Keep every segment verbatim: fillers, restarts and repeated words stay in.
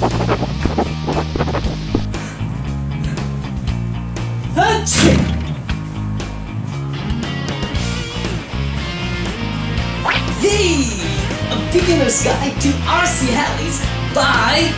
Yay! A beginner's guide to R C Helis by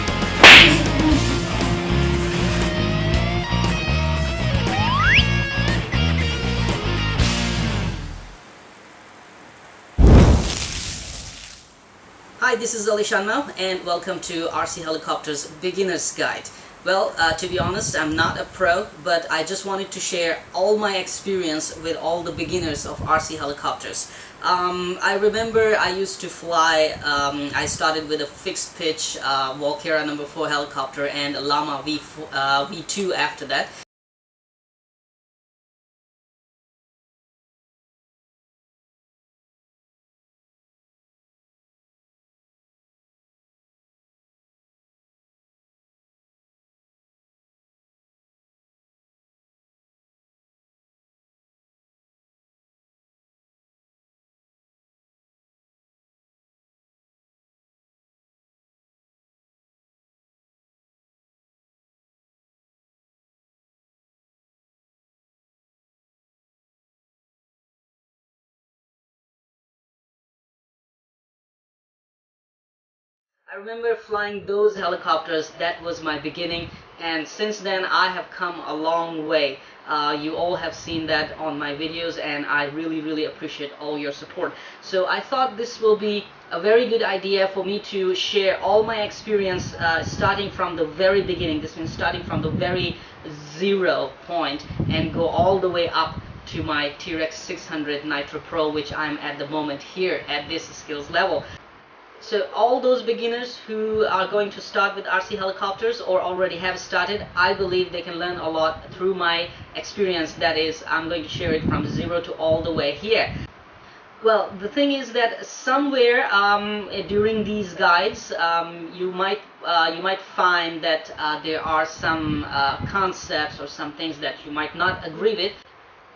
Hi, this is Ali Shanmao and welcome to R C Helicopters Beginner's Guide. Well, uh, to be honest, I'm not a pro, but I just wanted to share all my experience with all the beginners of R C helicopters. Um, I remember I used to fly, um, I started with a fixed pitch uh, Walkera number four helicopter and a Lama V four, uh, V two after that. I remember flying those helicopters. That was my beginning, and since then I have come a long way. Uh, you all have seen that on my videos, and I really really appreciate all your support. So I thought this will be a very good idea for me to share all my experience uh, starting from the very beginning. This means starting from the very zero point and go all the way up to my T-Rex six hundred Nitro Pro, which I'm at the moment here at this skills level. So all those beginners who are going to start with R C helicopters or already have started, I believe they can learn a lot through my experience. That is, I'm going to share it from zero to all the way here. Well, the thing is that somewhere um, during these guides, um, you might uh, you might find that uh, there are some uh, concepts or some things that you might not agree with.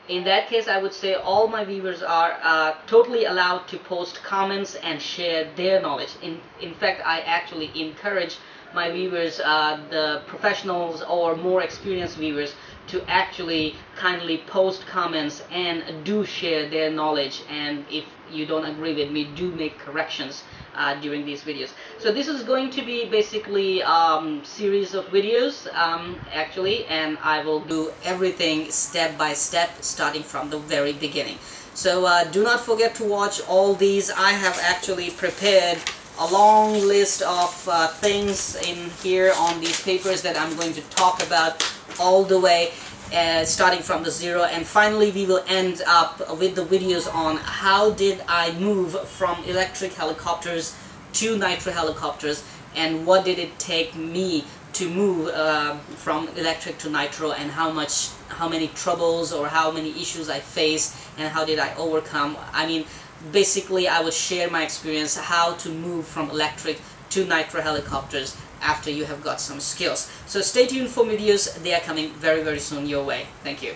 In that case, I would say all my viewers are uh, totally allowed to post comments and share their knowledge. In, in fact, I actually encourage my viewers, uh, the professionals or more experienced viewers, to actually kindly post comments and do share their knowledge. And if you don't agree with me, do make corrections uh, during these videos. So this is going to be basically a um, series of videos um, actually, and I will do everything step by step starting from the very beginning. So uh, do not forget to watch all these. I have actually prepared a long list of uh, things in here on these papers that I'm going to talk about all the way uh, starting from the zero, and finally we will end up with the videos on how did I move from electric helicopters to nitro helicopters and what did it take me to move uh, from electric to nitro, and how much how many troubles or how many issues I faced and how did I overcome. I mean, basically I would share my experience how to move from electric to nitro helicopters after you have got some skills. So stay tuned for videos. They are coming very very soon your way. Thank you.